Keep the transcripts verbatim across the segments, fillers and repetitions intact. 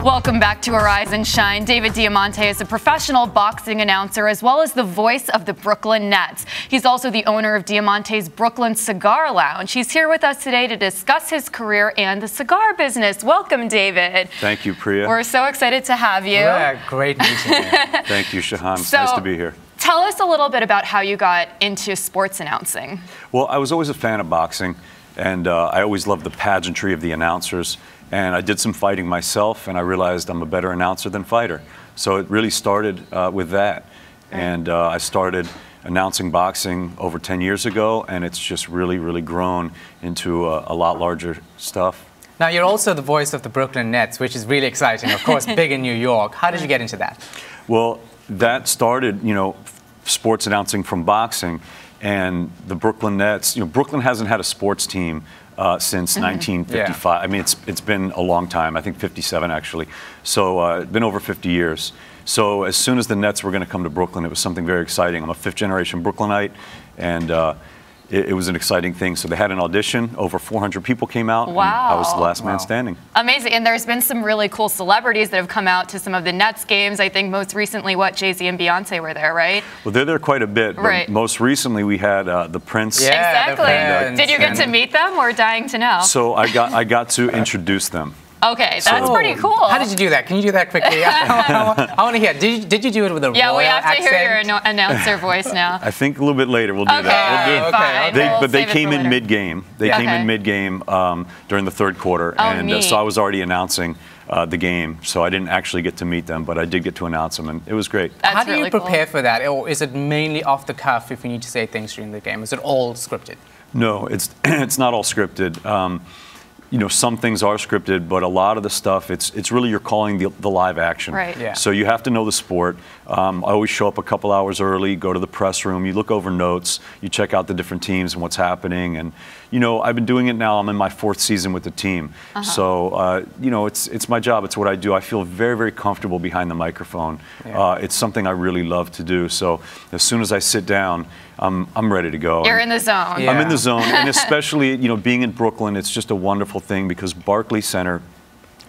Welcome back to Arise and Shine. David Diamante is a professional boxing announcer as well as the voice of the Brooklyn Nets. He's also the owner of Diamante's Brooklyn Cigar Lounge. He's here with us today to discuss his career and the cigar business. Welcome, David. Thank you, Priya. We're so excited to have you. Yeah, great meeting you. Thank you, Shaham. So, nice to be here. Tell us a little bit about how you got into sports announcing. Well, I was always a fan of boxing, and uh, I always loved the pageantry of the announcers. And I did some fighting myself, and I realized I'm a better announcer than fighter. So it really started uh, with that. Right. And uh, I started announcing boxing over ten years ago, and it's just really, really grown into a, a lot larger stuff. Now, you're also the voice of the Brooklyn Nets, which is really exciting, of course, big in New York. How did you get into that? Well, that started, you know, sports announcing from boxing. And the Brooklyn Nets, you know, Brooklyn hasn't had a sports team Uh, since nineteen fifty-five. Yeah. I mean, it's, it's been a long time, I think fifty-seven actually. So uh, it's been over fifty years. So as soon as the Nets were going to come to Brooklyn, it was something very exciting. I'm a fifth generation Brooklynite, and uh, it, it was an exciting thing. So they had an audition, over four hundred people came out. Wow. And I was the last wow. man standing. Amazing. And there's been some really cool celebrities that have come out to some of the Nets games. I think most recently, what, Jay Z and Beyonce were there, right? Well, they're there quite a bit. Right. But most recently, we had uh, the Prince. Yeah, exactly. And, uh, did you get to meet them, or dying to know? So I got, I got to introduce them. Okay, that's so pretty cool. How did you do that? Can you do that quickly? I, I want to hear. Did you, did you do it with a yeah, royal accent? Yeah, we have to accent? hear your announcer voice now. I think a little bit later we'll do okay, that. We'll do okay, they, we'll but they came in mid-game. They yeah. came okay. in mid-game um, during the third quarter, oh, and uh, so I was already announcing Uh, the game, so I didn't actually get to meet them, but I did get to announce them, and it was great. That's How do really you prepare cool. for that, or is it mainly off the cuff if you need to say things during the game? Is it all scripted? No, it's it's not all scripted. Um, you know, some things are scripted, but a lot of the stuff, it's it's really you're calling the, the live action. Right. Yeah. So you have to know the sport. Um, I always show up a couple hours early, go to the press room, you look over notes, you check out the different teams and what's happening, and you know, I've been doing it now. I'm in my fourth season with the team. Uh-huh. So, uh, you know, it's it's my job. It's what I do. I feel very, very comfortable behind the microphone. Yeah. Uh, it's something I really love to do. So as soon as I sit down, I'm, I'm ready to go. You're I'm, in the zone. Yeah. I'm in the zone. And especially, you know, being in Brooklyn, it's just a wonderful thing because Barclays Center,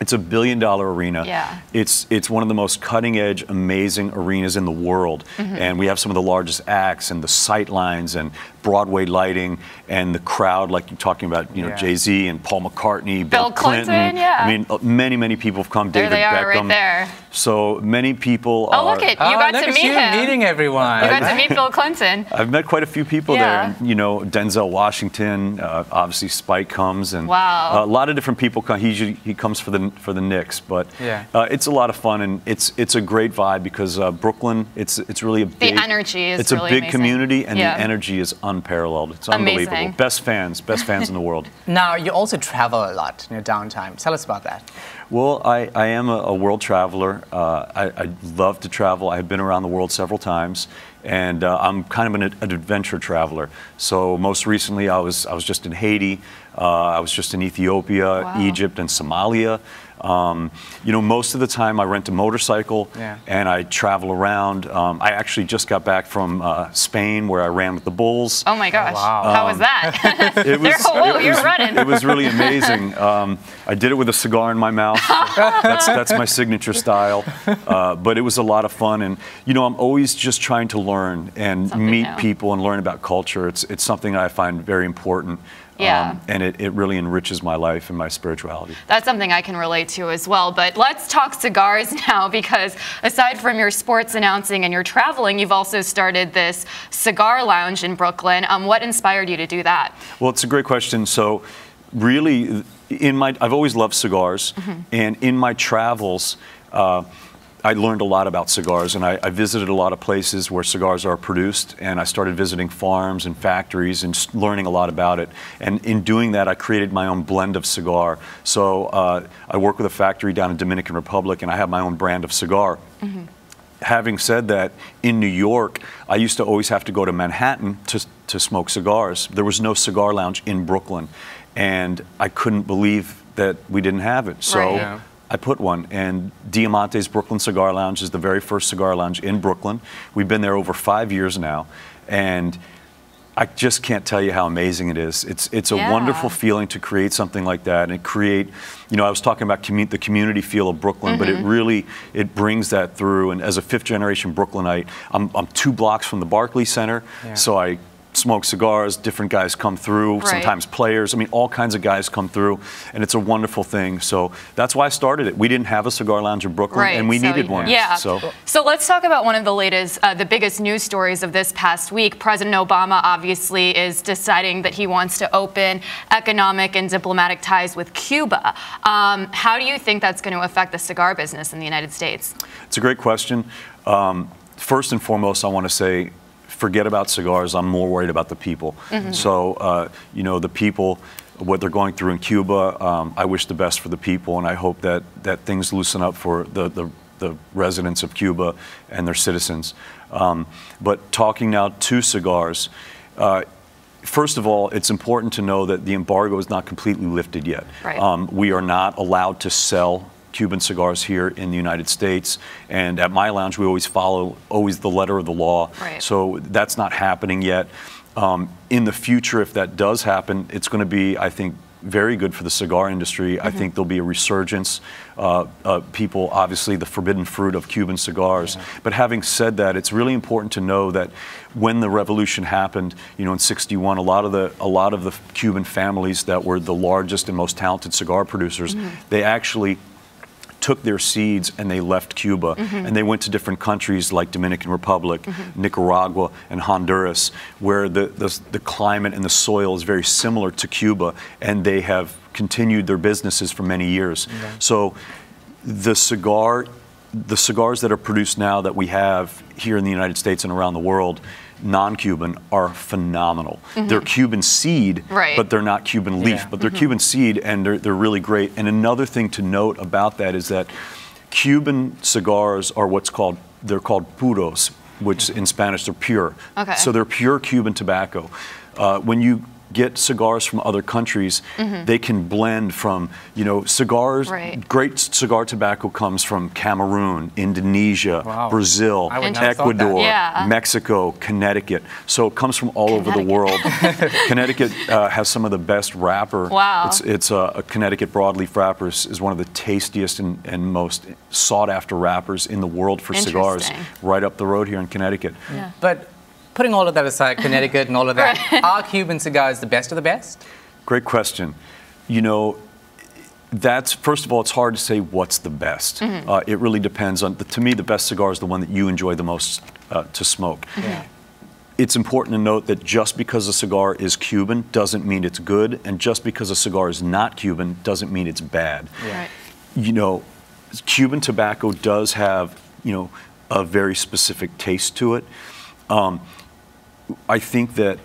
it's a billion dollar arena. Yeah. It's it's one of the most cutting-edge, amazing arenas in the world. Mm-hmm. And we have some of the largest acts and the sight lines and Broadway lighting and the crowd, like you're talking about, you know, yeah. Jay-Z and Paul McCartney, Bill, Bill Clinton. Clinton yeah. I mean, many, many people have come. There David they are Beckham. Right there. So many people are... Oh, look, it, you oh, got look to meet you him. meeting everyone. You got to meet Bill Clinton. I've met quite a few people yeah. there. You know, Denzel Washington, uh, obviously Spike comes, and wow. a lot of different people come. He, he comes for the for the Knicks, but yeah. uh, it's a lot of fun, and it's it's a great vibe because uh, Brooklyn, it's it's really a big, the energy is it's really a big amazing. community, and yeah. the energy is unparalleled. It's unbelievable. Amazing. Best fans, best fans in the world. Now you also travel a lot in your downtime. Tell us about that. Well, I, I am a, a world traveler. Uh, I, I love to travel. I have been around the world several times, and uh, I'm kind of an, an adventure traveler. So most recently, I was I was just in Haiti. Uh, I was just in Ethiopia, wow. Egypt, and Somalia. Um, you know, most of the time I rent a motorcycle yeah. and I travel around. Um, I actually just got back from uh, Spain where I ran with the bulls. Oh my gosh! Oh, wow. um, How was that? It was, whoa, it you're was, running. It was really amazing. Um, I did it with a cigar in my mouth. that's, that's my signature style. Uh, but it was a lot of fun, and you know, I'm always just trying to learn and something meet new. people and learn about culture. It's it's something I find very important. Yeah. Um, and it, it really enriches my life and my spirituality. That's something I can relate to as well. But let's talk cigars now, because aside from your sports announcing and your traveling, you've also started this cigar lounge in Brooklyn. Um, what inspired you to do that? Well, it's a great question. So really, in my, I've always loved cigars. Mm-hmm. And in my travels, uh, I learned a lot about cigars, and I, I visited a lot of places where cigars are produced, and I started visiting farms and factories and learning a lot about it. And in doing that, I created my own blend of cigar. So uh, I work with a factory down in Dominican Republic, and I have my own brand of cigar. Mm-hmm. Having said that, in New York, I used to always have to go to Manhattan to, to smoke cigars. There was no cigar lounge in Brooklyn, and I couldn't believe that we didn't have it. So. Right. Yeah. I put one, and Diamante's Brooklyn Cigar Lounge is the very first cigar lounge in Brooklyn. We've been there over five years now, and I just can't tell you how amazing it is. It's it's a yeah. wonderful feeling to create something like that, and it create, you know, I was talking about commu the community feel of Brooklyn, mm-hmm. but it really, it brings that through. And as a fifth generation Brooklynite, I'm, I'm two blocks from the Barclays Center, yeah. so I smoke cigars, different guys come through, right. sometimes players, I mean, all kinds of guys come through, and it's a wonderful thing. So that's why I started it. We didn't have a cigar lounge in Brooklyn, right. and we so, needed one. Yeah. So. so let's talk about one of the latest, uh, the biggest news stories of this past week. President Obama obviously is deciding that he wants to open economic and diplomatic ties with Cuba. Um, how do you think that's going to affect the cigar business in the United States? It's a great question. Um, first and foremost, I want to say, forget about cigars. I'm more worried about the people. Mm-hmm. So, uh, you know, the people, what they're going through in Cuba, um, I wish the best for the people, and I hope that, that things loosen up for the, the, the residents of Cuba and their citizens. Um, but talking now to cigars, uh, first of all, it's important to know that the embargo is not completely lifted yet. Right. Um, we are not allowed to sell Cuban cigars here in the United States, and at my lounge we always follow always the letter of the law, right. so that's not happening yet. Um, in the future, if that does happen, it's going to be, I think, very good for the cigar industry. Mm-hmm. I think there'll be a resurgence. Uh, uh, people, obviously, the forbidden fruit of Cuban cigars. Mm-hmm. But having said that, it's really important to know that when the revolution happened, you know, in sixty-one, a lot of the a lot of the Cuban families that were the largest and most talented cigar producers, mm-hmm. they actually took their seeds and they left Cuba, mm-hmm. and they went to different countries like Dominican Republic, mm-hmm. Nicaragua, and Honduras, where the, the, the climate and the soil is very similar to Cuba, and they have continued their businesses for many years. Okay. So the cigar, the cigars that are produced now that we have here in the United States and around the world, non-Cuban, are phenomenal. Mm-hmm. They're Cuban seed, right. but they're not Cuban leaf, yeah. but they're mm-hmm. Cuban seed, and they're, they're really great. And another thing to note about that is that Cuban cigars are what's called, they're called puros, which mm-hmm. in Spanish, they're pure. Okay. So they're pure Cuban tobacco. Uh, when you get cigars from other countries, mm-hmm. they can blend from, you know, cigars, right. great cigar tobacco comes from Cameroon, Indonesia, wow. Brazil, Ecuador, yeah. Mexico, Connecticut. So it comes from all over the world. Connecticut uh, has some of the best wrapper. Wow. It's, it's uh, a Connecticut Broadleaf wrapper is, is one of the tastiest and, and most sought after wrappers in the world for cigars, right up the road here in Connecticut. Yeah. But putting all of that aside, Connecticut and all of that, right. are Cuban cigars the best of the best? Great question. You know, that's, first of all, it's hard to say what's the best. Mm-hmm. uh, it really depends on, the, to me, the best cigar is the one that you enjoy the most uh, to smoke. Yeah. It's important to note that just because a cigar is Cuban doesn't mean it's good, and just because a cigar is not Cuban doesn't mean it's bad. Yeah. Right. You know, Cuban tobacco does have, you know, a very specific taste to it. Um, I think that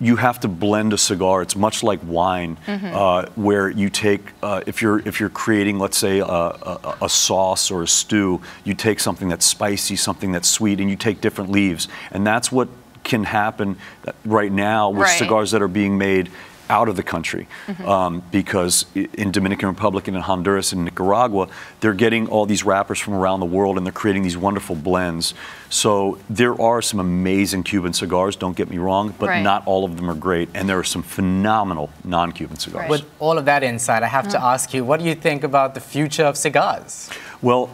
you have to blend a cigar. It's much like wine, mm-hmm. uh, where you take, uh, if you're if you're creating, let's say, a, a, a sauce or a stew, you take something that's spicy, something that's sweet, and you take different leaves. And that's what can happen right now with right. cigars that are being made out of the country, mm-hmm. um, because in Dominican Republic and in Honduras and Nicaragua, they're getting all these wrappers from around the world, and they're creating these wonderful blends. So there are some amazing Cuban cigars, don't get me wrong, but right. not all of them are great, and there are some phenomenal non-Cuban cigars. Right. With all of that insight, I have mm-hmm. to ask you, what do you think about the future of cigars? Well,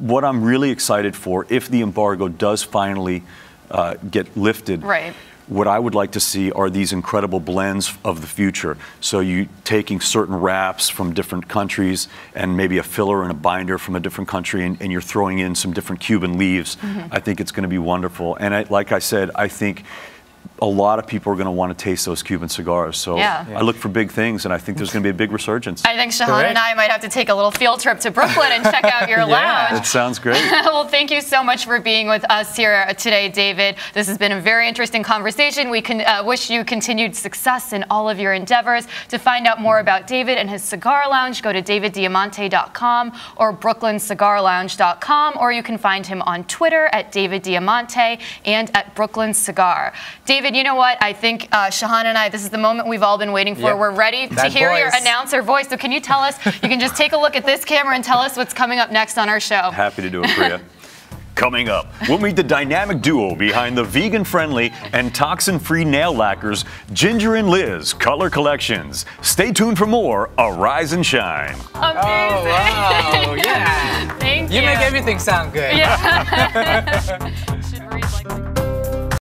what I'm really excited for, if the embargo does finally uh, get lifted, right. what I would like to see are these incredible blends of the future. So you taking certain wraps from different countries, and maybe a filler and a binder from a different country, and, and you're throwing in some different Cuban leaves. Mm-hmm. I think it's going to be wonderful. And I, like I said, I think a lot of people are going to want to taste those Cuban cigars. So yeah. Yeah. I look for big things, and I think there's going to be a big resurgence. I think Shahan Correct. and I might have to take a little field trip to Brooklyn and check out your yeah. lounge. That sounds great. Well, thank you so much for being with us here today, David. This has been a very interesting conversation. We can uh, wish you continued success in all of your endeavors. To find out more about David and his cigar lounge, go to david diamante dot com or brooklyn cigar lounge dot com, or you can find him on Twitter at David Diamante and at Brooklyn Cigar. David, you know what? I think uh, Shahan and I, this is the moment we've all been waiting for. Yep. We're ready to that hear voice. your announcer voice. So can you tell us, you can just take a look at this camera and tell us what's coming up next on our show. Happy to do it, Priya. Coming up, we'll meet the dynamic duo behind the vegan-friendly and toxin-free nail lacquers, Ginger and Liz Color Collections. Stay tuned for more Arise and Shine. Amazing. Oh, wow. Yeah. Thank you. You make everything sound good. Yeah.